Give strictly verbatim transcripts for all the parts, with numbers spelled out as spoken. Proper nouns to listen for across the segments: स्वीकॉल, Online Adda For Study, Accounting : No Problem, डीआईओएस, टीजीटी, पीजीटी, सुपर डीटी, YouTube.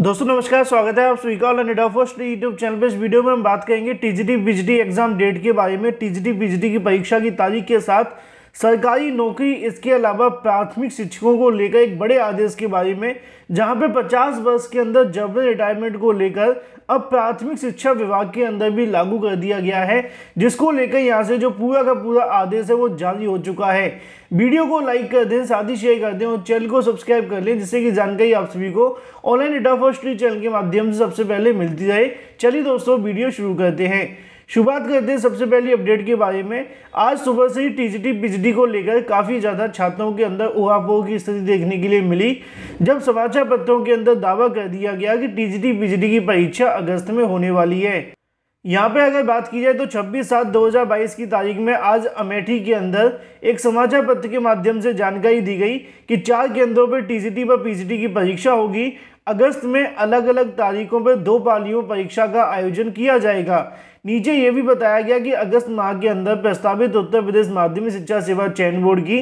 दोस्तों नमस्कार, स्वागत है आप स्वीकॉल ऑनलाइन अड्डा फॉर स्टडी यूट्यूब चैनल पर। इस वीडियो में हम बात करेंगे टीजीटी पीजीटी एग्जाम डेट के बारे में, टीजीटी पीजीटी की परीक्षा की तारीख के साथ सरकारी नौकरी, इसके अलावा प्राथमिक शिक्षकों को लेकर एक बड़े आदेश के बारे में, जहां पे पचास वर्ष के अंदर जबरन रिटायरमेंट को लेकर अब प्राथमिक शिक्षा विभाग के अंदर भी लागू कर दिया गया है, जिसको लेकर यहाँ से जो पूरा का पूरा आदेश है वो जारी हो चुका है। वीडियो को लाइक कर दें, साथ ही शेयर कर दें और चैनल को सब्सक्राइब कर लें, जिससे कि जानकारी आप सभी को ऑनलाइन अड्डा फॉर स्टडी चैनल के माध्यम से सबसे पहले मिलती रहे। चलिए दोस्तों वीडियो शुरू करते हैं। शुरुआत करते हैं सबसे पहली अपडेट के बारे में। आज सुबह से ही टीजीटी पीजीटी को लेकर काफ़ी ज़्यादा छात्रों के अंदर उहापोह की स्थिति देखने के लिए मिली, जब समाचार पत्रों के अंदर दावा कर दिया गया कि टीजीटी पीजीटी की परीक्षा अगस्त में होने वाली है। यहाँ पे अगर बात की जाए तो छब्बीस सात दो हज़ार बाईस की तारीख में आज अमेठी के अंदर एक समाचार पत्र के माध्यम से जानकारी दी गई कि चार केंद्रों पर टीजीटी व पीजीटी की परीक्षा होगी। अगस्त में अलग अलग तारीखों पर दो पालियों परीक्षा का आयोजन किया जाएगा। नीचे ये भी बताया गया कि अगस्त माह के अंदर प्रस्तावित उत्तर प्रदेश माध्यमिक शिक्षा सेवा चयन बोर्ड की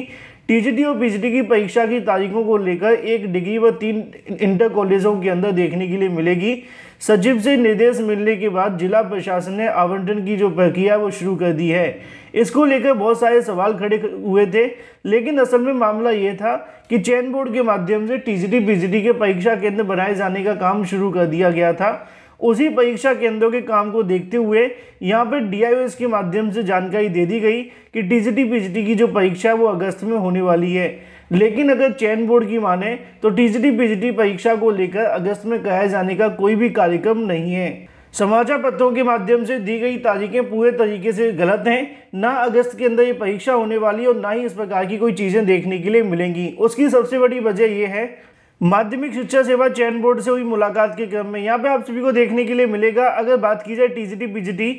टीजीटी और पीजीटी की परीक्षा की तारीखों को लेकर एक डिग्री व तीन इंटर कॉलेजों के अंदर देखने के लिए मिलेगी। सचिव से निर्देश मिलने के बाद जिला प्रशासन ने आवंटन की जो प्रक्रिया वो शुरू कर दी है। इसको लेकर बहुत सारे सवाल खड़े हुए थे, लेकिन असल में मामला ये था कि चयन बोर्ड के माध्यम से टीजीटी पीजीटी के परीक्षा केंद्र बनाए जाने का काम शुरू कर दिया गया था। उसी परीक्षा केंद्रों के काम को देखते हुए यहाँ पर डीआईओएस के माध्यम से जानकारी दे दी गई कि टीजीटी पीजीटी की जो परीक्षा है वो अगस्त में होने वाली है। लेकिन अगर चयन बोर्ड की माने तो टीजीटी पीजीटी परीक्षा को लेकर अगस्त में कराए जाने का कोई भी कार्यक्रम नहीं है। समाचार पत्रों के माध्यम से दी गई तारीखें पूरे तरीके से गलत हैं। ना अगस्त के अंदर ये परीक्षा होने वाली है और ना ही इस प्रकार की कोई चीज़ें देखने के लिए मिलेंगी। उसकी सबसे बड़ी वजह यह है माध्यमिक शिक्षा सेवा चयन बोर्ड से हुई मुलाकात के क्रम में। यहाँ पे आप सभी को देखने के लिए मिलेगा। अगर बात की जाए टीजीटी पीजीटी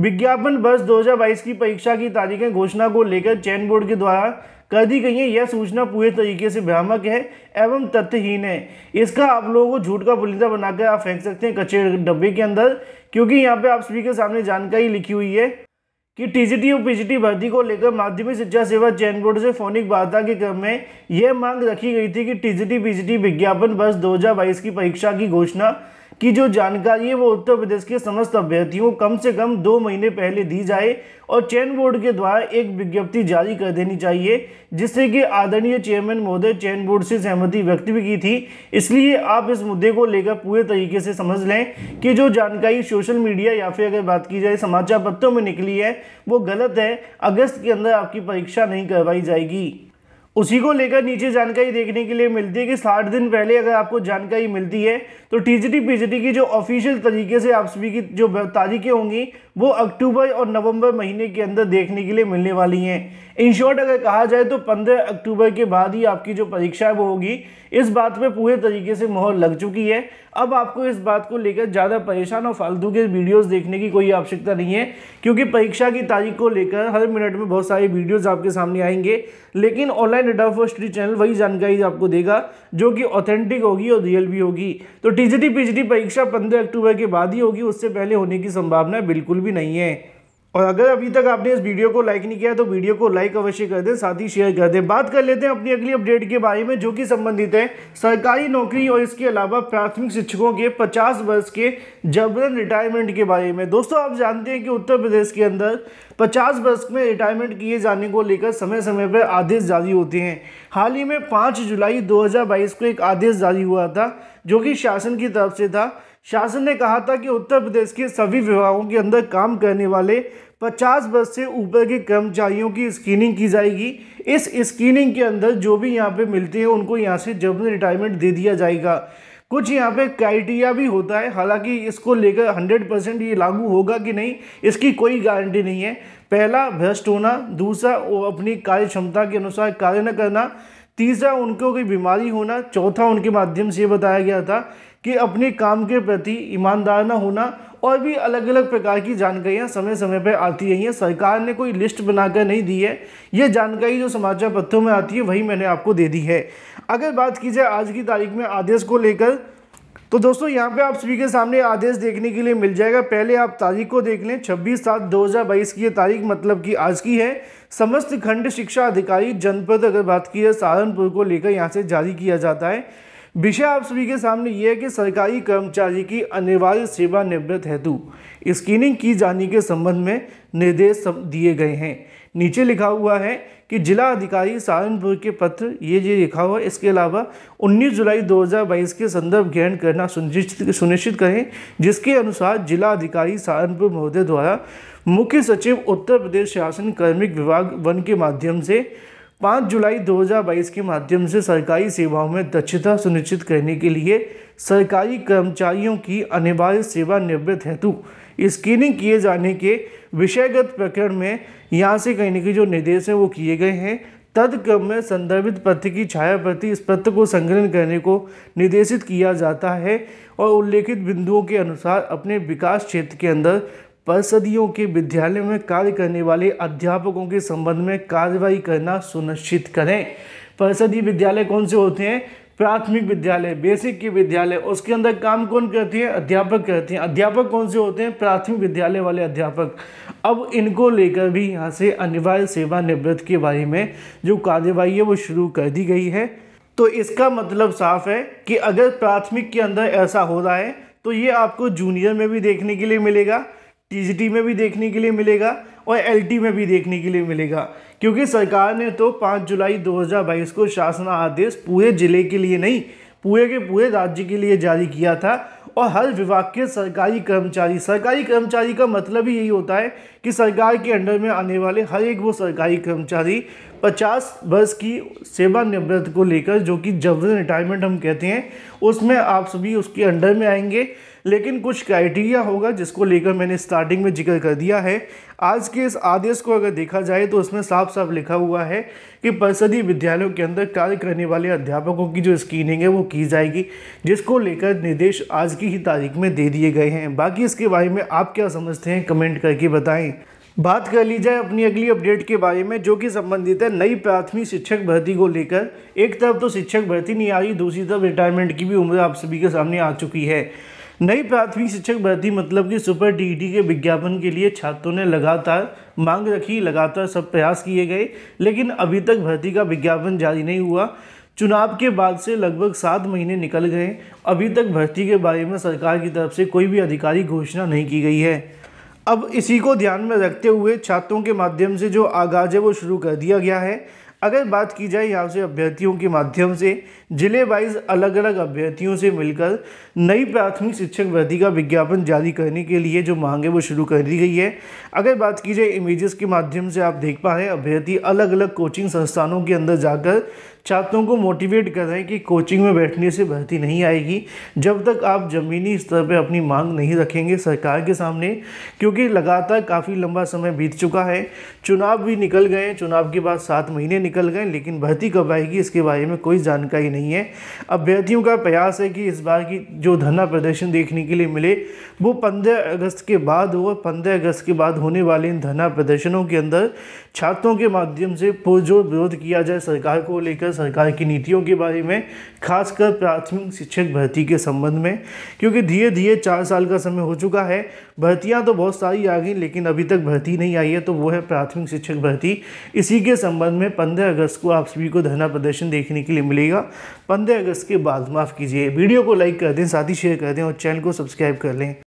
विज्ञापन वर्ष दो हज़ार बाईस की परीक्षा की तारीखें घोषणा को लेकर चयन बोर्ड के द्वारा कर दी गई है, यह सूचना पूरे तरीके से भ्रामक है एवं तथ्यहीन है। इसका आप लोगों को झूठ का पुलिंदा बनाकर आप फेंक सकते हैं कचरे डब्बे के अंदर, क्योंकि यहाँ पे आप सभी के सामने जानकारी लिखी हुई है कि टीजीटी और पीजीटी भर्ती को लेकर माध्यमिक शिक्षा सेवा चयन बोर्ड से फोनिक वार्ता के क्रम में यह मांग रखी गई थी कि टीजीटी पीजीटी विज्ञापन वर्ष दो हज़ार बाईस की परीक्षा की घोषणा की जो जानकारी है वो उत्तर प्रदेश के समस्त अभ्यर्थियों कम से कम दो महीने पहले दी जाए और चयन बोर्ड के द्वारा एक विज्ञप्ति जारी कर देनी चाहिए, जिससे कि आदरणीय चेयरमैन महोदय चयन बोर्ड से सहमति व्यक्त भी की थी। इसलिए आप इस मुद्दे को लेकर पूरे तरीके से समझ लें कि जो जानकारी सोशल मीडिया या फिर अगर बात की जाए समाचार पत्रों में निकली है वो गलत है। अगस्त के अंदर आपकी परीक्षा नहीं करवाई जाएगी। उसी को लेकर नीचे जानकारी देखने के लिए मिलती है कि साठ दिन पहले अगर आपको जानकारी मिलती है तो टीजीटी पीजीटी की जो ऑफिशियल तरीके से आप सभी की जो तारीखें होंगी वो अक्टूबर और नवंबर महीने के अंदर देखने के लिए मिलने वाली हैं। इन शॉर्ट अगर कहा जाए तो पंद्रह अक्टूबर के बाद ही आपकी जो परीक्षा है वो होगी। इस बात पर पूरे तरीके से मोहर लग चुकी है। अब आपको इस बात को लेकर ज़्यादा परेशान और फालतू के वीडियोस देखने की कोई आवश्यकता नहीं है, क्योंकि परीक्षा की तारीख को लेकर हर मिनट में बहुत सारे वीडियोस आपके सामने आएंगे। लेकिन ऑनलाइन अड्डा फॉर स्टडी चैनल वही जानकारी आपको देगा जो कि ऑथेंटिक होगी और रियल भी होगी। तो टीजीटी पीजीटी परीक्षा पंद्रह अक्टूबर के बाद ही होगी, उससे पहले होने की संभावना बिल्कुल भी नहीं है। और अगर अभी तक आपने इस वीडियो को लाइक नहीं किया तो वीडियो को लाइक अवश्य कर दें, साथ ही शेयर कर दें। बात कर लेते हैं अपनी अगली अपडेट के बारे में, जो कि संबंधित है सरकारी नौकरी और इसके अलावा प्राथमिक शिक्षकों के पचास वर्ष के जबरन रिटायरमेंट के बारे में। दोस्तों आप जानते हैं कि उत्तर प्रदेश के अंदर पचास वर्ष में रिटायरमेंट किए जाने को लेकर समय समय पर आदेश जारी होते हैं। हाल ही में पाँच जुलाई दो हज़ार बाईस को एक आदेश जारी हुआ था जो कि शासन की तरफ से था। शासन ने कहा था कि उत्तर प्रदेश के सभी विभागों के अंदर काम करने वाले पचास वर्ष से ऊपर के कर्मचारियों की स्क्रीनिंग की जाएगी। इस स्क्रीनिंग के अंदर जो भी यहाँ पे मिलते हैं उनको यहाँ से जबरन रिटायरमेंट दे दिया जाएगा। कुछ यहाँ पे क्राइटेरिया भी होता है, हालांकि इसको लेकर सौ परसेंट ये लागू होगा कि नहीं इसकी कोई गारंटी नहीं है। पहला भ्रष्ट होना, दूसरा वो अपनी कार्य क्षमता के अनुसार कार्य न करना, तीसरा उनको कोई बीमारी होना, चौथा उनके माध्यम से बताया गया था कि अपने काम के प्रति ईमानदार न होना, और भी अलग अलग प्रकार की जानकारियाँ समय समय पर आती रही हैं। सरकार ने कोई लिस्ट बनाकर नहीं दी है, ये जानकारी जो समाचार पत्रों में आती है वही मैंने आपको दे दी है। अगर बात की जाए आज की तारीख में आदेश को लेकर तो दोस्तों यहाँ पे आप सभी के सामने आदेश देखने के लिए मिल जाएगा। पहले आप तारीख को देख लें, छब्बीस सात दो हज़ार बाईस की ये तारीख मतलब कि आज की है। समस्त खंड शिक्षा अधिकारी जनपद अगर बात की है सहारनपुर को लेकर यहाँ से जारी किया जाता है। विषय आप सभी के सामने यह है कि सरकारी कर्मचारी की अनिवार्य सेवानिवृत्त हेतु स्क्रीनिंग की जाने के संबंध में निर्देश दिए गए हैं। नीचे लिखा हुआ है कि जिला अधिकारी सहारनपुर के पत्र ये जो लिखा हुआ है, इसके अलावा उन्नीस जुलाई दो हज़ार बाईस के संदर्भ ग्रहण करना सुनिश्चित सुनिश्चित करें, जिसके अनुसार जिला अधिकारी सहारनपुर महोदय द्वारा मुख्य सचिव उत्तर प्रदेश शासन कार्मिक विभाग वन के माध्यम से पाँच जुलाई दो हज़ार बाईस के माध्यम से सरकारी सेवाओं में दक्षता सुनिश्चित करने के लिए सरकारी कर्मचारियों की अनिवार्य सेवानिवृत्त हेतु स्क्रीनिंग किए जाने के विषयगत प्रकरण में यहाँ से कहने के जो निर्देश हैं वो किए गए हैं। तदक्रम में संदर्भित पत्र की छाया प्रति इस पत्र को संग्रहण करने को निर्देशित किया जाता है और उल्लेखित बिंदुओं के अनुसार अपने विकास क्षेत्र के अंदर परिषदियों के विद्यालय में कार्य करने वाले अध्यापकों के संबंध में कार्रवाई करना सुनिश्चित करें। परिषदीय विद्यालय कौन से होते हैं? प्राथमिक विद्यालय, बेसिक के विद्यालय, उसके अंदर काम कौन करते हैं? अध्यापक करते हैं। अध्यापक कौन से होते हैं? प्राथमिक विद्यालय वाले अध्यापक। अब इनको लेकर भी यहाँ से अनिवार्य सेवानिवृत्त के बारे में जो कार्रवाई है वो शुरू कर दी गई है। तो इसका मतलब साफ है कि अगर प्राथमिक के अंदर ऐसा हो रहा है तो ये आपको जूनियर में भी देखने के लिए मिलेगा, टीजीटी में भी देखने के लिए मिलेगा और एलटी में भी देखने के लिए मिलेगा, क्योंकि सरकार ने तो पाँच जुलाई दो हज़ार बाईस को शासन आदेश पूरे ज़िले के लिए नहीं, पूरे के पूरे राज्य के लिए जारी किया था और हर विभाग के सरकारी कर्मचारी, सरकारी कर्मचारी का मतलब ही यही होता है कि सरकार के अंडर में आने वाले हर एक वो सरकारी कर्मचारी पचास वर्ष की सेवानिवृत्त को लेकर, जो कि जबरन रिटायरमेंट हम कहते हैं, उसमें आप सभी उसके अंडर में आएंगे। लेकिन कुछ क्राइटेरिया होगा जिसको लेकर मैंने स्टार्टिंग में जिक्र कर दिया है। आज के इस आदेश को अगर देखा जाए तो उसमें साफ साफ लिखा हुआ है कि परिषदीय विद्यालयों के अंदर कार्य करने वाले अध्यापकों की जो स्क्रीनिंग है वो की जाएगी, जिसको लेकर निर्देश आज की ही तारीख में दे दिए गए हैं। बाकी इसके बारे में आप क्या समझते हैं कमेंट करके बताएं। बात कर ली जाए अपनी अगली अपडेट के बारे में जो कि संबंधित है नई प्राथमिक शिक्षक भर्ती को लेकर। एक तरफ तो शिक्षक भर्ती नहीं आ रही, दूसरी तरफ रिटायरमेंट की भी उम्र आप सभी के सामने आ चुकी है। नई प्राथमिक शिक्षक भर्ती मतलब कि सुपर डीटी के विज्ञापन के लिए छात्रों ने लगातार मांग रखी, लगातार सब प्रयास किए गए, लेकिन अभी तक भर्ती का विज्ञापन जारी नहीं हुआ। चुनाव के बाद से लगभग सात महीने निकल गए, अभी तक भर्ती के बारे में सरकार की तरफ से कोई भी आधिकारिक घोषणा नहीं की गई है। अब इसी को ध्यान में रखते हुए छात्रों के माध्यम से जो आगाज है वो शुरू कर दिया गया है। अगर बात की जाए यहाँ से अभ्यर्थियों के माध्यम से, जिले वाइज अलग अलग अभ्यर्थियों से मिलकर नई प्राथमिक शिक्षक भर्ती का विज्ञापन जारी करने के लिए जो मांग है वो शुरू कर दी गई है। अगर बात की जाए इमेजेस के माध्यम से, आप देख पा रहे हैं अभ्यर्थी अलग अलग कोचिंग संस्थानों के अंदर जाकर छात्रों को मोटिवेट कर रहे हैं कि कोचिंग में बैठने से भर्ती नहीं आएगी जब तक आप ज़मीनी स्तर पर अपनी मांग नहीं रखेंगे सरकार के सामने, क्योंकि लगातार काफ़ी लंबा समय बीत चुका है। चुनाव भी निकल गए, चुनाव के बाद सात महीने निकल गए, लेकिन भर्ती कब आएगी इसके बारे में कोई जानकारी नहीं है। अभ्यर्थियों का प्रयास है कि इस बार की जो धरना प्रदर्शन देखने के लिए मिले वो पंद्रह अगस्त के बाद हो। पंद्रह अगस्त के बाद होने वाले इन धरना प्रदर्शनों के अंदर छात्रों के माध्यम से पुरजोर विरोध किया जाए सरकार को लेकर, सरकार की नीतियों के बारे में, खासकर प्राथमिक शिक्षक भर्ती के संबंध में, क्योंकि धीरे धीरे चार साल का समय हो चुका है। भर्तियां तो बहुत सारी आ गई लेकिन अभी तक भर्ती नहीं आई है, तो वो है प्राथमिक शिक्षक भर्ती। इसी के संबंध में पंद्रह अगस्त को आप सभी को धरना प्रदर्शन देखने के लिए मिलेगा, पंद्रह अगस्त के बाद। माफ़ कीजिए, वीडियो को लाइक कर दें, साथ ही शेयर कर दें और चैनल को सब्सक्राइब कर लें।